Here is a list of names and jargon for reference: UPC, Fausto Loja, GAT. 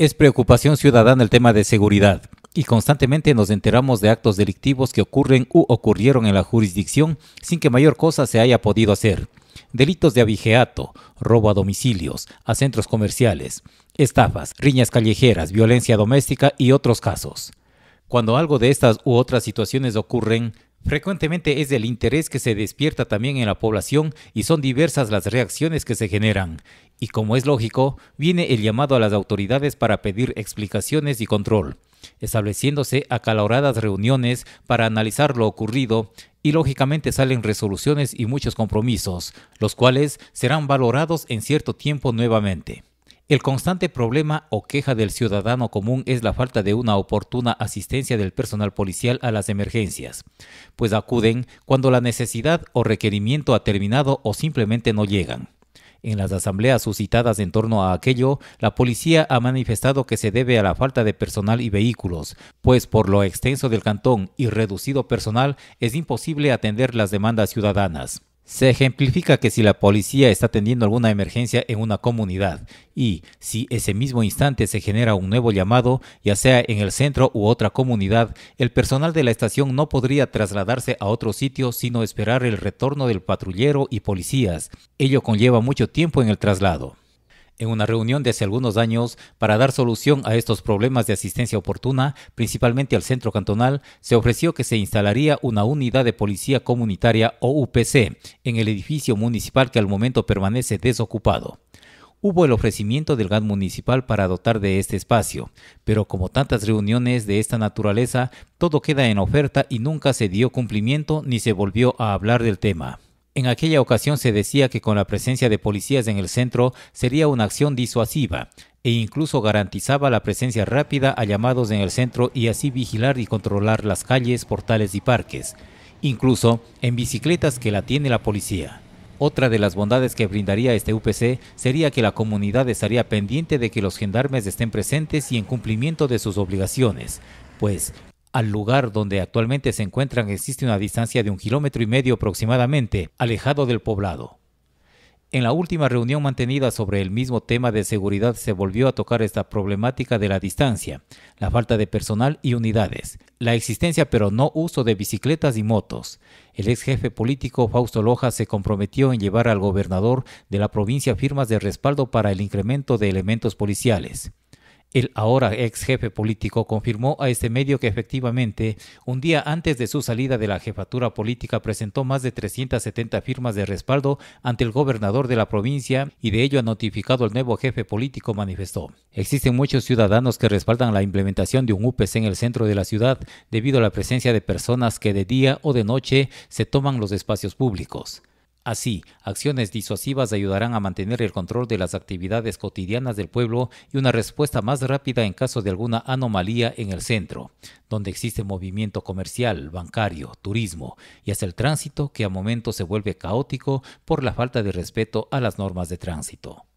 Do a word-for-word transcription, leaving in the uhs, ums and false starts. Es preocupación ciudadana el tema de seguridad y constantemente nos enteramos de actos delictivos que ocurren u ocurrieron en la jurisdicción sin que mayor cosa se haya podido hacer. Delitos de abigeato, robo a domicilios, a centros comerciales, estafas, riñas callejeras, violencia doméstica y otros casos. Cuando algo de estas u otras situaciones ocurren, frecuentemente es del interés que se despierta también en la población y son diversas las reacciones que se generan. Y como es lógico, viene el llamado a las autoridades para pedir explicaciones y control, estableciéndose acaloradas reuniones para analizar lo ocurrido y lógicamente salen resoluciones y muchos compromisos, los cuales serán valorados en cierto tiempo nuevamente. El constante problema o queja del ciudadano común es la falta de una oportuna asistencia del personal policial a las emergencias, pues acuden cuando la necesidad o requerimiento ha terminado o simplemente no llegan. En las asambleas suscitadas en torno a aquello, la policía ha manifestado que se debe a la falta de personal y vehículos, pues por lo extenso del cantón y reducido personal es imposible atender las demandas ciudadanas. Se ejemplifica que si la policía está atendiendo alguna emergencia en una comunidad y si ese mismo instante se genera un nuevo llamado, ya sea en el centro u otra comunidad, el personal de la estación no podría trasladarse a otro sitio sino esperar el retorno del patrullero y policías. Ello conlleva mucho tiempo en el traslado. En una reunión de hace algunos años, para dar solución a estos problemas de asistencia oportuna, principalmente al centro cantonal, se ofreció que se instalaría una unidad de policía comunitaria o U P C en el edificio municipal que al momento permanece desocupado. Hubo el ofrecimiento del GAT municipal para dotar de este espacio, pero como tantas reuniones de esta naturaleza, todo queda en oferta y nunca se dio cumplimiento ni se volvió a hablar del tema. En aquella ocasión se decía que con la presencia de policías en el centro sería una acción disuasiva e incluso garantizaba la presencia rápida a llamados en el centro y así vigilar y controlar las calles, portales y parques, incluso en bicicletas que la tiene la policía. Otra de las bondades que brindaría este U P C sería que la comunidad estaría pendiente de que los gendarmes estén presentes y en cumplimiento de sus obligaciones, pues al lugar donde actualmente se encuentran existe una distancia de un kilómetro y medio aproximadamente, alejado del poblado. En la última reunión mantenida sobre el mismo tema de seguridad se volvió a tocar esta problemática de la distancia, la falta de personal y unidades, la existencia pero no uso de bicicletas y motos. El ex jefe político Fausto Loja se comprometió en llevar al gobernador de la provincia firmas de respaldo para el incremento de elementos policiales. El ahora ex jefe político confirmó a este medio que efectivamente, un día antes de su salida de la jefatura política presentó más de trescientas setenta firmas de respaldo ante el gobernador de la provincia y de ello ha notificado al nuevo jefe político, manifestó. Existen muchos ciudadanos que respaldan la implementación de un U P C en el centro de la ciudad debido a la presencia de personas que de día o de noche se toman los espacios públicos. Así, acciones disuasivas ayudarán a mantener el control de las actividades cotidianas del pueblo y una respuesta más rápida en caso de alguna anomalía en el centro, donde existe movimiento comercial, bancario, turismo y hasta el tránsito que a momentos se vuelve caótico por la falta de respeto a las normas de tránsito.